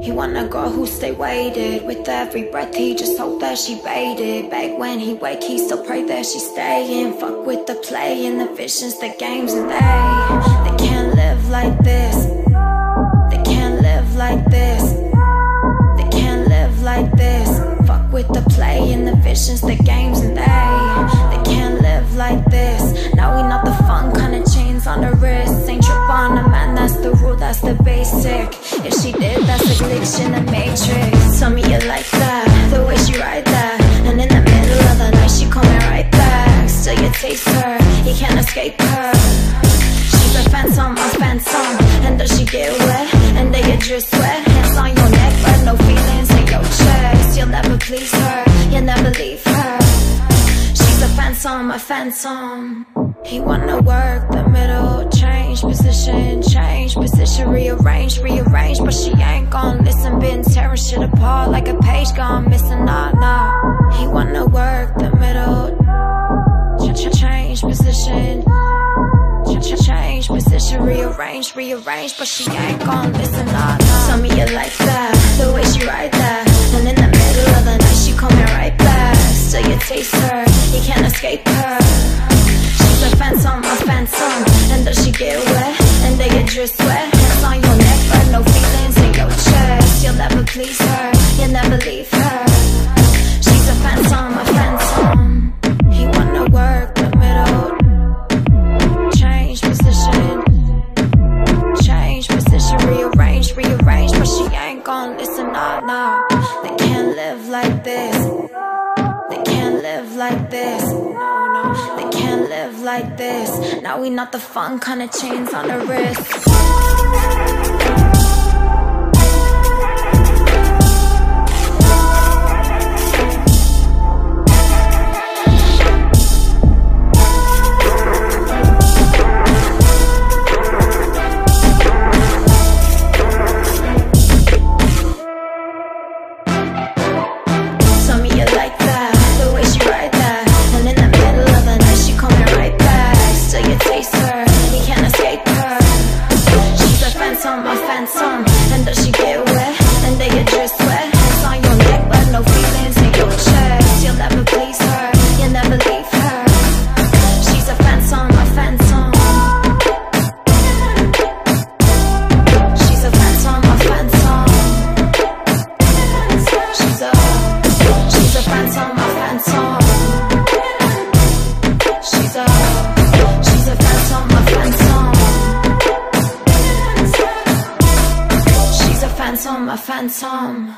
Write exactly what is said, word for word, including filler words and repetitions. He want a girl who stay weighted. With every breath he just hope that she baited. Back when he wake he still pray that she stayin'. Fuck with the play and the visions, the games. And they, they can't live like this. They can't live like this. They can't live like this. Fuck with the play and the visions, the games. And they, they can't live like this. Now we not the fun kind of chains on the wrist. Ain't your Nirvana, man, that's the rule, that's the basic. If she did, that's a glitch in the matrix. Tell me you like that, the way she ride that. And in the middle of the night, she coming right back. Still you taste her, you can't escape her. She's a phantom, a phantom. And does she get wet? And they get drip sweat. Hands on your neck, but no feelings in your chest. You'll never please her, you'll never leave her. She's a phantom, a phantom. He wanna work the middle, change position, change position, rearrange, rearrange, but she ain't gon' listen. Been tearing shit apart like a page gone missing, nah, nah. He wanna work the middle, ch-ch-change position, ch-ch-change position, rearrange, rearrange, but she ain't gon' listen, nah, nah. Tell me you like that, the way she ride that, and in the middle of the night she coming right back. Still you taste her, you can't escape her. She's a phantom, a phantom. And does she get wet? And they get drip sweat. Hands on your neck, but no feelings in your chest. You'll never please her, you'll never leave her. She's a phantom, a phantom. He wanna work the middle, change position, change position, rearrange, rearrange, but she ain't gon' listen, nah, nah. They can't live like this. They can't live like this. They can't live like this. Now we not the fun kind of chains on the wrist. Phantom, a phantom.